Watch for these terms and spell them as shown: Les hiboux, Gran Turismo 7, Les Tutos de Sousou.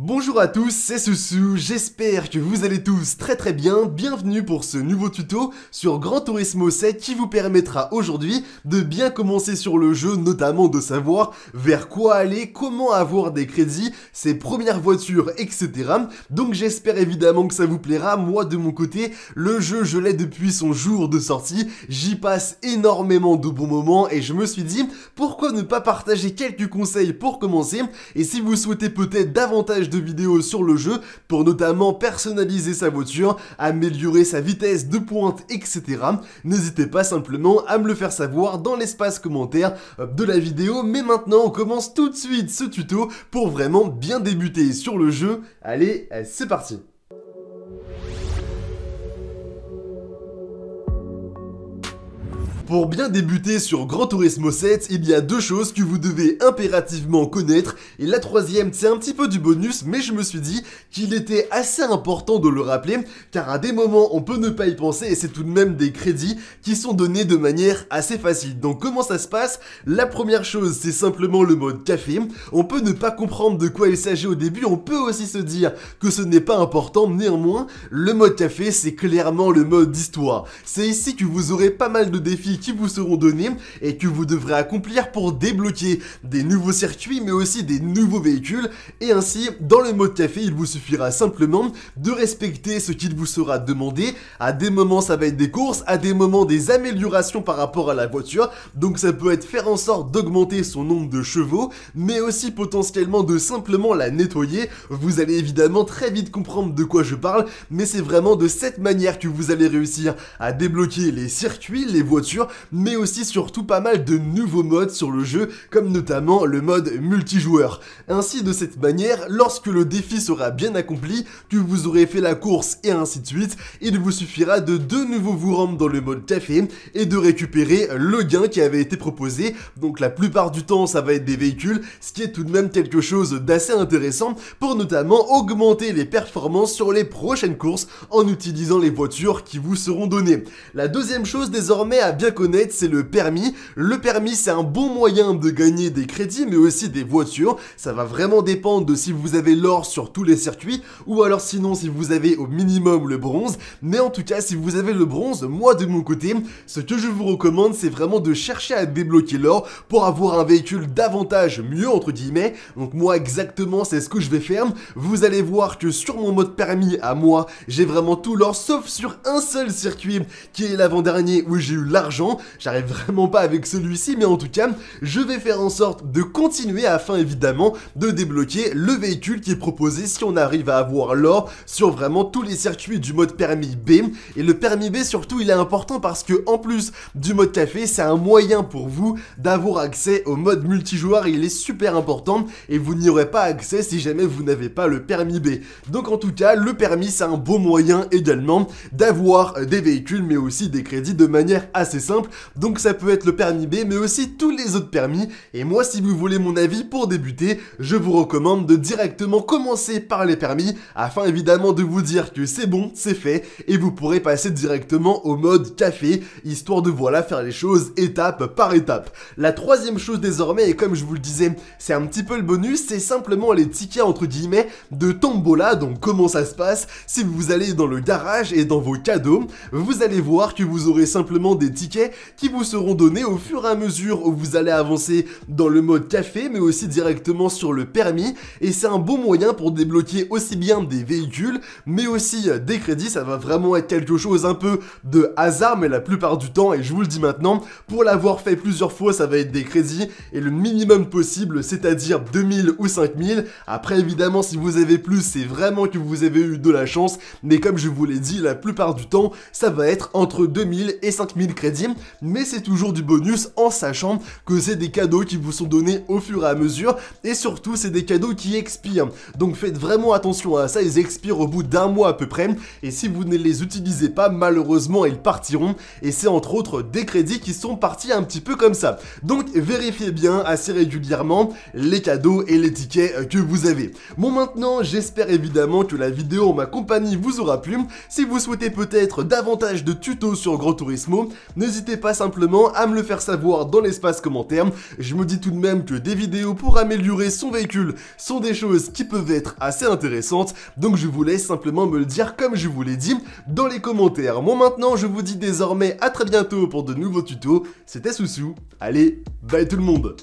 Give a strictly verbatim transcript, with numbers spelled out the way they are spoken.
Bonjour à tous, c'est Soussou, j'espère que vous allez tous très très bien, bienvenue pour ce nouveau tuto sur Gran Turismo sept qui vous permettra aujourd'hui de bien commencer sur le jeu, notamment de savoir vers quoi aller, comment avoir des crédits, ses premières voitures, et cetera. Donc j'espère évidemment que ça vous plaira, moi de mon côté, le jeu je l'ai depuis son jour de sortie, j'y passe énormément de bons moments et je me suis dit pourquoi ne pas partager quelques conseils pour commencer, et si vous souhaitez peut-être davantage de vidéos sur le jeu pour notamment personnaliser sa voiture, améliorer sa vitesse de pointe, et cetera. N'hésitez pas simplement à me le faire savoir dans l'espace commentaire de la vidéo. Mais maintenant, on commence tout de suite ce tuto pour vraiment bien débuter sur le jeu. Allez, c'est parti! Pour bien débuter sur Gran Turismo sept, il y a deux choses que vous devez impérativement connaître, et la troisième c'est un petit peu du bonus, mais je me suis dit qu'il était assez important de le rappeler, car à des moments on peut ne pas y penser et c'est tout de même des crédits qui sont donnés de manière assez facile. Donc comment ça se passe? La première chose c'est simplement le mode café, on peut ne pas comprendre de quoi il s'agit au début, on peut aussi se dire que ce n'est pas important, néanmoins le mode café c'est clairement le mode d'histoire. C'est ici que vous aurez pas mal de défis qui vous seront donnés et que vous devrez accomplir pour débloquer des nouveaux circuits mais aussi des nouveaux véhicules, et ainsi dans le mode café il vous suffira simplement de respecter ce qu'il vous sera demandé. À des moments ça va être des courses, à des moments des améliorations par rapport à la voiture, donc ça peut être faire en sorte d'augmenter son nombre de chevaux mais aussi potentiellement de simplement la nettoyer. Vous allez évidemment très vite comprendre de quoi je parle, mais c'est vraiment de cette manière que vous allez réussir à débloquer les circuits, les voitures, mais aussi surtout pas mal de nouveaux modes sur le jeu, comme notamment le mode multijoueur. Ainsi de cette manière, lorsque le défi sera bien accompli, que vous aurez fait la course et ainsi de suite, il vous suffira de de nouveau vous rendre dans le mode café et de récupérer le gain qui avait été proposé. Donc la plupart du temps ça va être des véhicules, ce qui est tout de même quelque chose d'assez intéressant pour notamment augmenter les performances sur les prochaines courses en utilisant les voitures qui vous seront données. La deuxième chose désormais à bien connaître, c'est le permis. Le permis c'est un bon moyen de gagner des crédits mais aussi des voitures. Ça va vraiment dépendre de si vous avez l'or sur tous les circuits ou alors sinon si vous avez au minimum le bronze, mais en tout cas si vous avez le bronze, moi de mon côté ce que je vous recommande c'est vraiment de chercher à débloquer l'or pour avoir un véhicule davantage mieux entre guillemets. Donc moi exactement c'est ce que je vais faire. Vous allez voir que sur mon mode permis à moi j'ai vraiment tout l'or sauf sur un seul circuit qui est l'avant-dernier où j'ai eu l'argent. J'arrive vraiment pas avec celui-ci, mais en tout cas je vais faire en sorte de continuer afin évidemment de débloquer le véhicule qui est proposé si on arrive à avoir l'or sur vraiment tous les circuits du mode permis B. Et le permis B surtout il est important parce que en plus du mode café c'est un moyen pour vous d'avoir accès au mode multijoueur et il est super important, et vous n'y aurez pas accès si jamais vous n'avez pas le permis B. Donc en tout cas le permis c'est un beau moyen également d'avoir des véhicules mais aussi des crédits de manière assez simple. Simple. Donc ça peut être le permis B mais aussi tous les autres permis, et moi si vous voulez mon avis pour débuter je vous recommande de directement commencer par les permis afin évidemment de vous dire que c'est bon, c'est fait, et vous pourrez passer directement au mode café histoire de voilà faire les choses étape par étape. La troisième chose désormais, et comme je vous le disais c'est un petit peu le bonus, c'est simplement les tickets entre guillemets de tombola. Donc comment ça se passe? Si vous allez dans le garage et dans vos cadeaux, vous allez voir que vous aurez simplement des tickets qui vous seront donnés au fur et à mesure où vous allez avancer dans le mode café mais aussi directement sur le permis, et c'est un bon moyen pour débloquer aussi bien des véhicules mais aussi des crédits. Ça va vraiment être quelque chose un peu de hasard, mais la plupart du temps, et je vous le dis maintenant pour l'avoir fait plusieurs fois, ça va être des crédits et le minimum possible, c'est à dire deux mille ou cinq mille. Après évidemment si vous avez plus c'est vraiment que vous avez eu de la chance, mais comme je vous l'ai dit la plupart du temps ça va être entre deux mille et cinq mille crédits. Mais c'est toujours du bonus en sachant que c'est des cadeaux qui vous sont donnés au fur et à mesure, et surtout c'est des cadeaux qui expirent, donc faites vraiment attention à ça. Ils expirent au bout d'un mois à peu près, et si vous ne les utilisez pas malheureusement ils partiront, et c'est entre autres des crédits qui sont partis un petit peu comme ça. Donc vérifiez bien assez régulièrement les cadeaux et les tickets que vous avez. Bon, maintenant j'espère évidemment que la vidéo en ma compagnie vous aura plu. Si vous souhaitez peut-être davantage de tutos sur Gran Turismo, n'hésitez n'hésitez pas simplement à me le faire savoir dans l'espace commentaire. Je me dis tout de même que des vidéos pour améliorer son véhicule sont des choses qui peuvent être assez intéressantes, donc je vous laisse simplement me le dire comme je vous l'ai dit dans les commentaires. Moi maintenant je vous dis désormais à très bientôt pour de nouveaux tutos, c'était Soussou, allez bye tout le monde.